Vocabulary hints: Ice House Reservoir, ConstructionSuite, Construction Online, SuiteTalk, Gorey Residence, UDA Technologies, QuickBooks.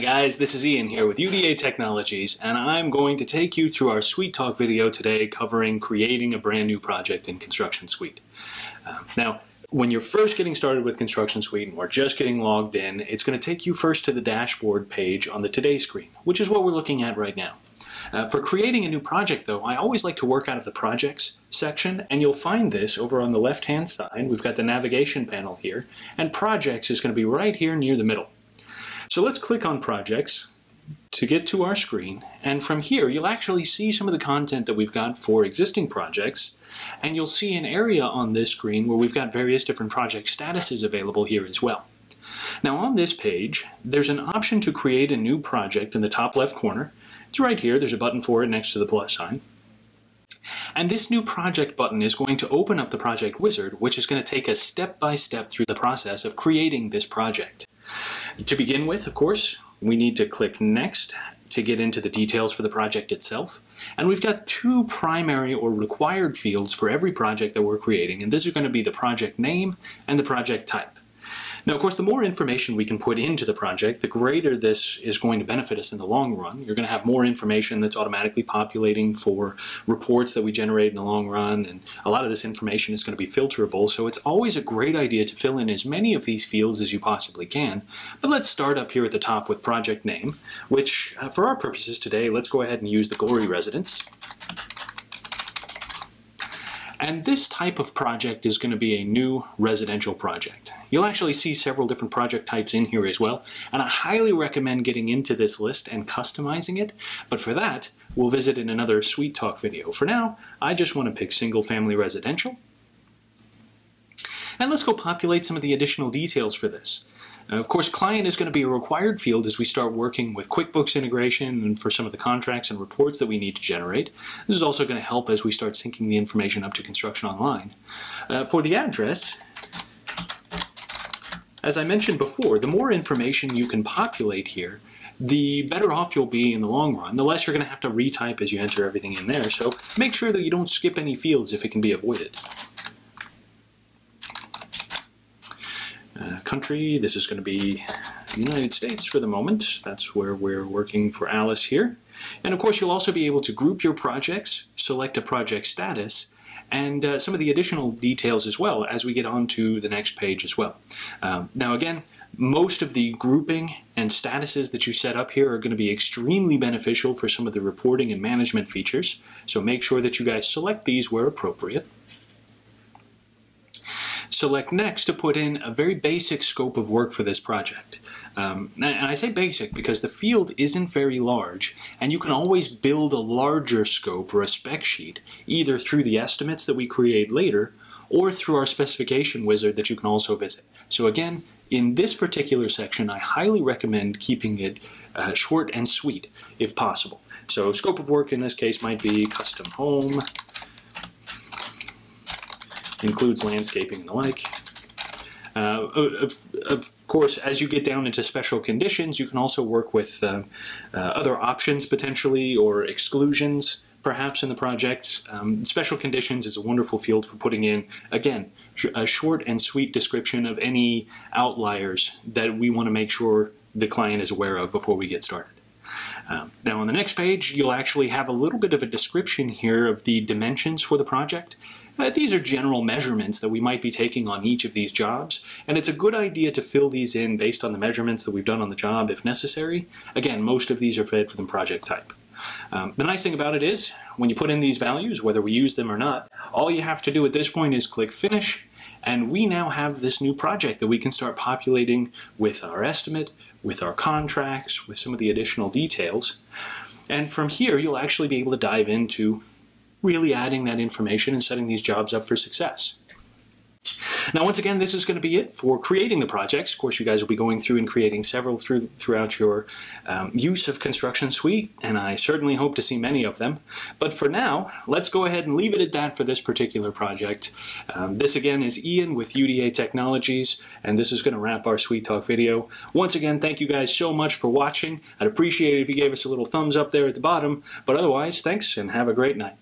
Hi guys, this is Ian here with UDA Technologies, and I'm going to take you through our SuiteTalk video today covering creating a brand new project in ConstructionSuite. Now, when you're first getting started with ConstructionSuite or just getting logged in, it's going to take you first to the dashboard page on the Today screen, which is what we're looking at right now. For creating a new project, though, I always like to work out of the Projects section, and you'll find this over on the left-hand side. We've got the navigation panel here, and Projects is going to be right here near the middle. So let's click on Projects to get to our screen, and from here you'll actually see some of the content that we've got for existing projects, and you'll see an area on this screen where we've got various different project statuses available here as well. Now on this page, there's an option to create a new project in the top left corner. It's right here, there's a button for it next to the plus sign. And this new project button is going to open up the project wizard, which is going to take us step-by-step through the process of creating this project. To begin with, of course, we need to click Next to get into the details for the project itself. And we've got two primary or required fields for every project that we're creating, and this is going to be the project name and the project type. Now, of course, the more information we can put into the project, the greater this is going to benefit us in the long run. You're going to have more information that's automatically populating for reports that we generate in the long run, and a lot of this information is going to be filterable, so it's always a great idea to fill in as many of these fields as you possibly can. But let's start up here at the top with project name, which, for our purposes today, let's go ahead and use the Gorey Residence. And this type of project is going to be a new residential project. You'll actually see several different project types in here as well, and I highly recommend getting into this list and customizing it, but for that, we'll visit in another SuiteTalk video. For now, I just want to pick single family residential, and let's go populate some of the additional details for this. Now, of course, client is going to be a required field as we start working with QuickBooks integration and for some of the contracts and reports that we need to generate. This is also going to help as we start syncing the information up to Construction Online. For the address, as I mentioned before, the more information you can populate here, the better off you'll be in the long run, the less you're going to have to retype as you enter everything in there. So make sure that you don't skip any fields if it can be avoided. Country, this is going to be United States for the moment. That's where we're working for Alice here. And of course, you'll also be able to group your projects, select a project status, and some of the additional details as well as we get on to the next page as well. Now again, most of the grouping and statuses that you set up here are going to be extremely beneficial for some of the reporting and management features. So make sure that you guys select these where appropriate. Select Next to put in a very basic scope of work for this project. And I say basic because the field isn't very large, and you can always build a larger scope or a spec sheet, either through the estimates that we create later or through our specification wizard that you can also visit. So again, in this particular section, I highly recommend keeping it short and sweet if possible. So scope of work in this case might be custom home, includes landscaping and the like. Of course, as you get down into special conditions, you can also work with other options potentially, or exclusions perhaps in the project. Special conditions is a wonderful field for putting in, again, a short and sweet description of any outliers that we want to make sure the client is aware of before we get started. Now on the next page, you'll actually have a little bit of a description here of the dimensions for the project. These are general measurements that we might be taking on each of these jobs, and it's a good idea to fill these in based on the measurements that we've done on the job if necessary. Again, most of these are fed from the project type. The nice thing about it is, when you put in these values, whether we use them or not, all you have to do at this point is click Finish, and we now have this new project that we can start populating with our estimate, with our contracts, with some of the additional details. And from here, you'll actually be able to dive into really adding that information and setting these jobs up for success. Now, once again, this is going to be it for creating the projects. Of course, you guys will be going through and creating several throughout your use of ConstructionSuite, and I certainly hope to see many of them. But for now, let's go ahead and leave it at that for this particular project. This, again, is Ian with UDA Technologies, and this is going to wrap our SuiteTalk video. Once again, thank you guys so much for watching. I'd appreciate it if you gave us a little thumbs up there at the bottom. But otherwise, thanks, and have a great night.